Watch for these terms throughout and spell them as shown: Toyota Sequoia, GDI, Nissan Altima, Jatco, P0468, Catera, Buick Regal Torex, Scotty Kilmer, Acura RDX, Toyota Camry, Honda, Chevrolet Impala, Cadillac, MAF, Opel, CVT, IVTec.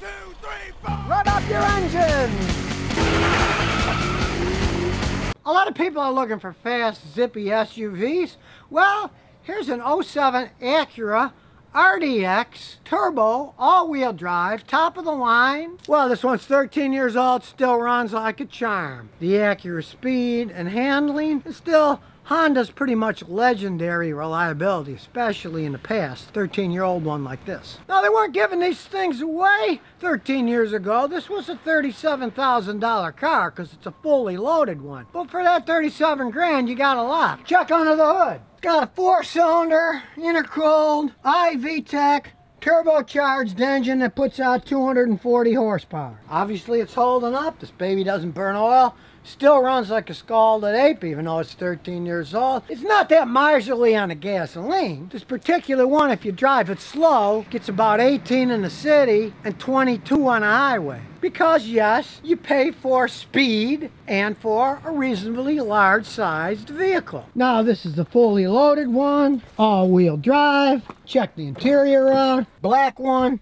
1, 2, 3, 4! Run up your engines! A lot of people are looking for fast, zippy SUVs. Well, here's an 07 Acura RDX turbo all-wheel drive, top of the line. Well, this one's 13 years old, still runs like a charm. The Acura speed and handling is still Honda's pretty much legendary reliability, especially in the past. 13-year-old one like this. Now, they weren't giving these things away 13 years ago. This was a $37,000 car because it's a fully loaded one. But for that $37,000, you got a lot. Check under the hood. It's got a 4-cylinder, intercooled, IVTec, turbocharged engine that puts out 240 horsepower. Obviously, it's holding up. This baby doesn't burn oil. Still runs like a scalded ape, even though it's 13 years old. It's not that miserly on the gasoline. This particular one, if you drive it slow, gets about 18 in the city and 22 on a highway. Because, yes, you pay for speed and for a reasonably large-sized vehicle. Now, this is the fully loaded one, all-wheel drive. Check the interior out. Black one.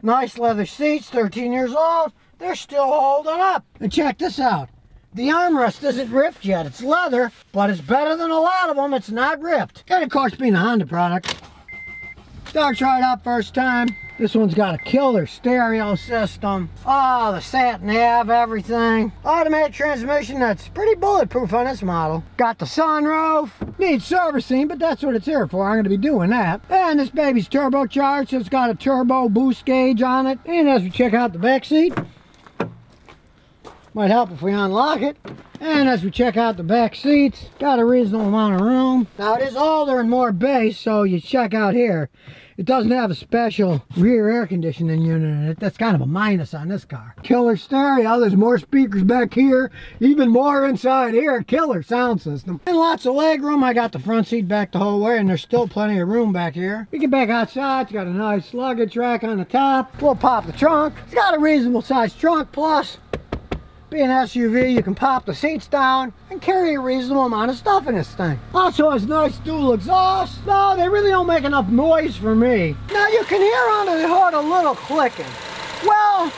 Nice leather seats, 13 years old. They're still holding up. And check this out. The armrest isn't ripped yet. It's leather, but it's better than a lot of them. It's not ripped. And of course, being a Honda product, starts right up first time. This one's got a killer stereo system. Oh, the sat nav, everything. Automatic transmission that's pretty bulletproof on this model. Got the sunroof. Needs servicing, but that's what it's here for. I'm going to be doing that. And this baby's turbocharged. It's got a turbo boost gauge on it. And as we check out the back seat, might help if we unlock it. And as we check out the back seats, got a reasonable amount of room. Now, it is older and more base, so you check out here. It doesn't have a special rear air conditioning unit in it. That's kind of a minus on this car. Killer stereo. There's more speakers back here. Even more inside here. Killer sound system. And lots of leg room. I got the front seat back the whole way, and there's still plenty of room back here. We get back outside. It's got a nice luggage rack on the top. We'll pop the trunk. It's got a reasonable sized trunk, plus, being an SUV, you can pop the seats down and carry a reasonable amount of stuff in this thing. Also has nice dual exhaust. No, they really don't make enough noise for me. Now, you can hear under the hood a little clicking. Well,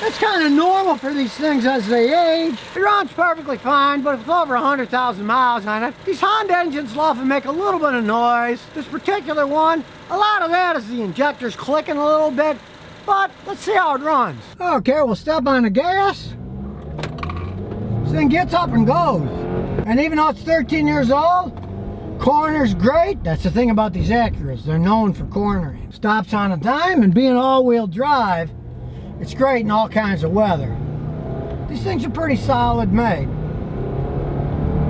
that's kind of normal for these things as they age. It runs perfectly fine, but with over 100,000 miles on it, these Honda engines love to make a little bit of noise. This particular one, a lot of that is the injectors clicking a little bit, but let's see how it runs. Okay, we'll step on the gas. Thing gets up and goes, and even though it's 13 years old, corners great. That's the thing about these Acuras, they're known for cornering. Stops on a dime, and being all-wheel drive, it's great in all kinds of weather. These things are pretty solid made.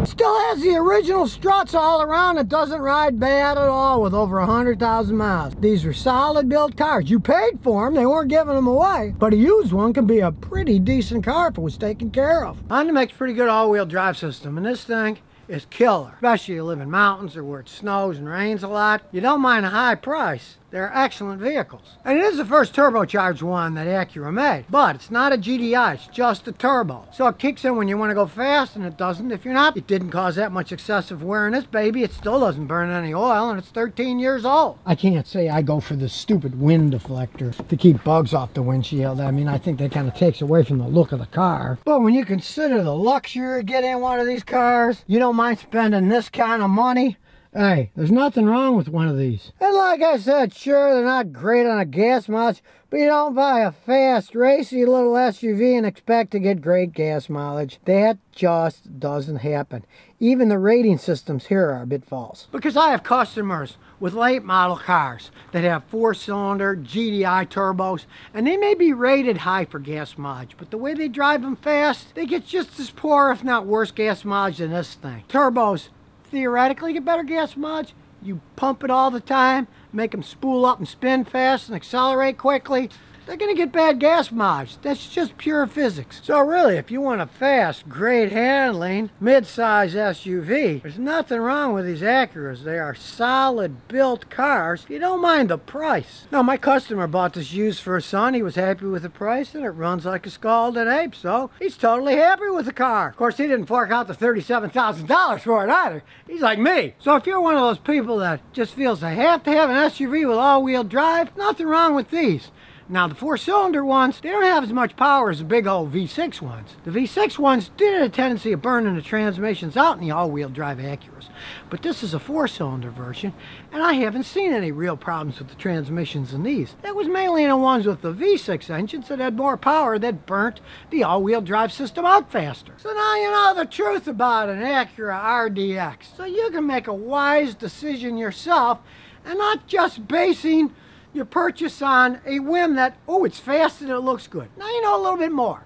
Still has the original struts all around. It doesn't ride bad at all with over 100,000 miles. These were solid built cars. You paid for them. They weren't giving them away. But a used one can be a pretty decent car if it was taken care of. Honda makes a pretty good all-wheel drive system, and this thing is killer. Especially if you live in mountains or where it snows and rains a lot. You don't mind a high price. They're excellent vehicles. And it is the first turbocharged one that Acura made, but it's not a GDI, it's just a turbo. So it kicks in when you want to go fast, and it doesn't if you're not. It didn't cause that much excessive wear in this baby. It still doesn't burn any oil, and it's 13 years old. I can't say I go for the stupid wind deflector to keep bugs off the windshield. I mean, I think that kind of takes away from the look of the car. But when you consider the luxury of getting one of these cars, you don't mind spending this kind of money. Hey, there's nothing wrong with one of these. And like I said, sure, they're not great on a gas mileage, but you don't buy a fast, racy little SUV and expect to get great gas mileage. That just doesn't happen. Even the rating systems here are a bit false. Because I have customers with late model cars that have 4-cylinder GDI turbos, and they may be rated high for gas mileage, but the way they drive them fast, they get just as poor, if not worse, gas mileage than this thing. Turbos theoretically get better gas mileage. You pump it all the time, make them spool up and spin fast and accelerate quickly. They're going to get bad gas mileage. That's just pure physics. So really, if you want a fast, great handling, mid-size SUV, there's nothing wrong with these Acuras. They are solid built cars. You don't mind the price. Now, my customer bought this used for his son. He was happy with the price, and it runs like a scalded ape, so he's totally happy with the car. Of course, he didn't fork out the $37,000 for it either. He's like me. So if you're one of those people that just feels they have to have an SUV with all-wheel drive, nothing wrong with these. Now the four-cylinder ones, they don't have as much power as the big old V6 ones. The V6 ones did have a tendency of burning the transmissions out in the all-wheel drive Acuras. But this is a four-cylinder version, and I haven't seen any real problems with the transmissions in these. That was mainly in the ones with the V6 engines that had more power that burnt the all-wheel drive system out faster. So now you know the truth about an Acura RDX. So you can make a wise decision yourself, and not just basing your purchase on a whim that, oh, it's fast and it looks good. Now you know a little bit more.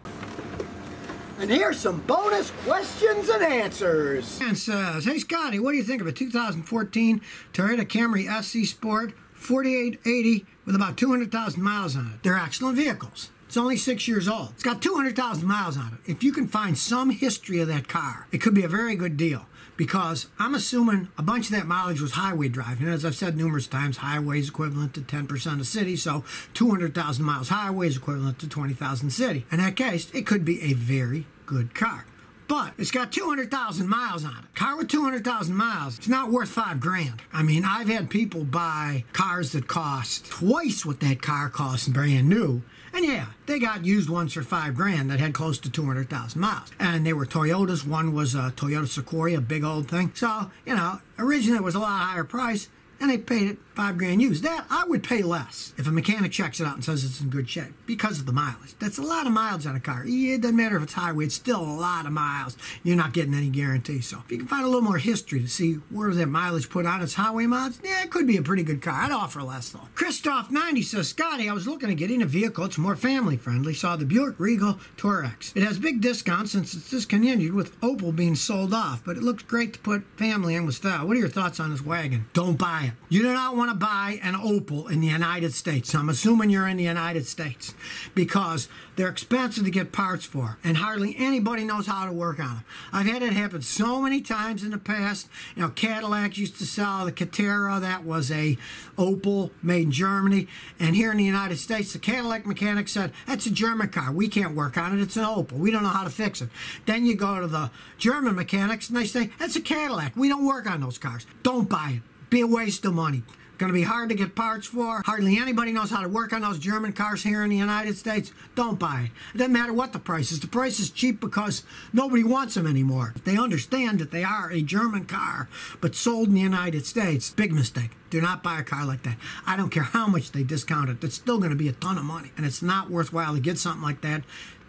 And here's some bonus questions and answers. And says, hey Scotty, what do you think of a 2014 Toyota Camry SC Sport 4880 with about 200,000 miles on it? They're excellent vehicles. It's only 6 years old. It's got 200,000 miles on it. If you can find some history of that car, it could be a very good deal, because I'm assuming a bunch of that mileage was highway driving. And as I've said numerous times, highways equivalent to 10% of city, so 200,000 miles highways equivalent to 20,000 city. In that case, it could be a very good car. But it's got 200,000 miles on it. Car with 200,000 miles, it's not worth $5 grand. I mean, I've had people buy cars that cost twice what that car costs brand new. And yeah, they got used ones for $5 grand that had close to 200,000 miles. And they were Toyotas. One was a Toyota Sequoia, big old thing. So, you know, originally it was a lot higher price, and they paid it $5 grand used. That, I would pay less if a mechanic checks it out and says it's in good shape because of the mileage. That's a lot of miles on a car. It doesn't matter if it's highway, it's still a lot of miles. You're not getting any guarantee. So if you can find a little more history to see where that mileage put on its highway miles, yeah, it could be a pretty good car. I'd offer less though. Christoph90 says, Scotty, I was looking to get in a vehicle that's more family friendly. Saw the Buick Regal Torex. It has big discounts since it's discontinued with Opel being sold off, but it looks great to put family in with style. What are your thoughts on this wagon? Don't buy it. You do not want to buy an Opel in the United States. I'm assuming you're in the United States, because they're expensive to get parts for, and hardly anybody knows how to work on them. I've had it happen so many times in the past. You know, Cadillac used to sell the Catera. That was a Opel made in Germany. And here in the United States, the Cadillac mechanic said, that's a German car. We can't work on it. It's an Opel. We don't know how to fix it. Then you go to the German mechanics, and they say, that's a Cadillac. We don't work on those cars. Don't buy it. Be a waste of money. Going to be hard to get parts for. Hardly anybody knows how to work on those German cars here in the United States. Don't buy it. It doesn't matter what the price is. The price is cheap because nobody wants them anymore. They understand that they are a German car, but sold in the United States. Big mistake. Do not buy a car like that. I don't care how much they discount it. It's still going to be a ton of money, and it's not worthwhile to get something like that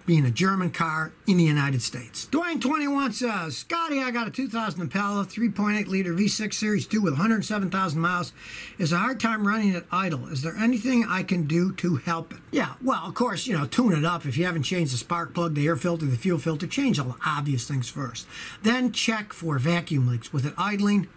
being a German car in the United States. Dwayne21 says, Scotty, I got a 2000 Impala 3.8 liter V6 Series 2 with 107,000 miles. It's a hard time running it idle. Is there anything I can do to help it? Yeah, well, of course, you know, tune it up. If you haven't changed the spark plug, the air filter, the fuel filter, change all the obvious things first. Then check for vacuum leaks. With it idling,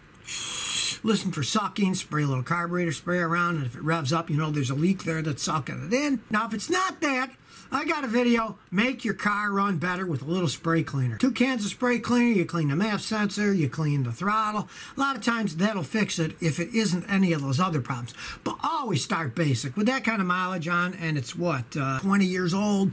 listen for sucking, spray a little carburetor spray around, and if it revs up, you know there's a leak there that's sucking it in. Now, if it's not that, I got a video, make your car run better with a little spray cleaner. 2 cans of spray cleaner, you clean the MAF sensor, you clean the throttle. A lot of times that'll fix it if it isn't any of those other problems. But always start basic. With that kind of mileage on, and it's what, 20 years old,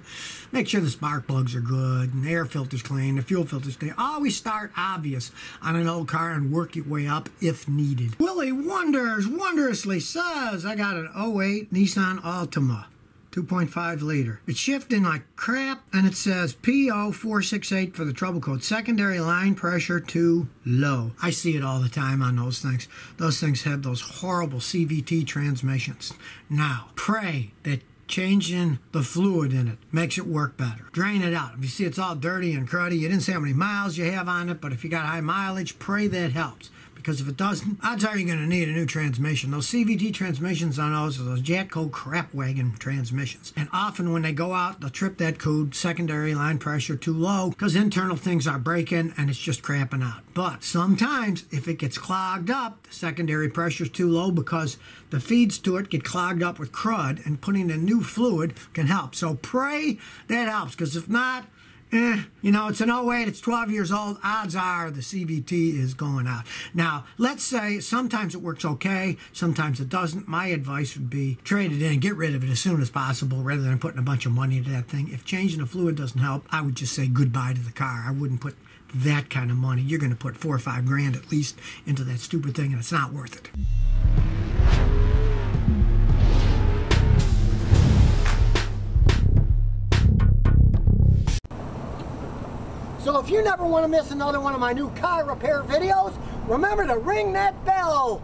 make sure the spark plugs are good, and the air filter's clean, the fuel filter's clean. Always start obvious on an old car and work your way up if needed. Willie Wonders wondrously says, I got an 08 Nissan Altima. 2.5 liter. It's shifting like crap, and it says P0468 for the trouble code. Secondary line pressure too low. I see it all the time on those things. Those things have those horrible CVT transmissions. Now, pray that changing the fluid in it makes it work better. Drain it out. If you see it's all dirty and cruddy, you didn't say how many miles you have on it, but if you got high mileage, pray that helps. Because if it doesn't, odds are you're going to need a new transmission. Those CVT transmissions on those are those Jatco crap wagon transmissions. And often when they go out, they'll trip that code, secondary line pressure too low, because internal things are breaking and it's just crapping out. But sometimes if it gets clogged up, the secondary pressure's too low because the feeds to it get clogged up with crud, and putting in new fluid can help. So pray that helps, because if not, you know, it's an 08, it's 12 years old, odds are the CVT is going out. Now, let's say sometimes it works okay, sometimes it doesn't. My advice would be trade it in and get rid of it as soon as possible rather than putting a bunch of money into that thing. If changing the fluid doesn't help, I would just say goodbye to the car. I wouldn't put that kind of money. You're going to put $4 or $5 grand at least into that stupid thing, and it's not worth it. So if you never want to miss another one of my new car repair videos, remember to ring that bell.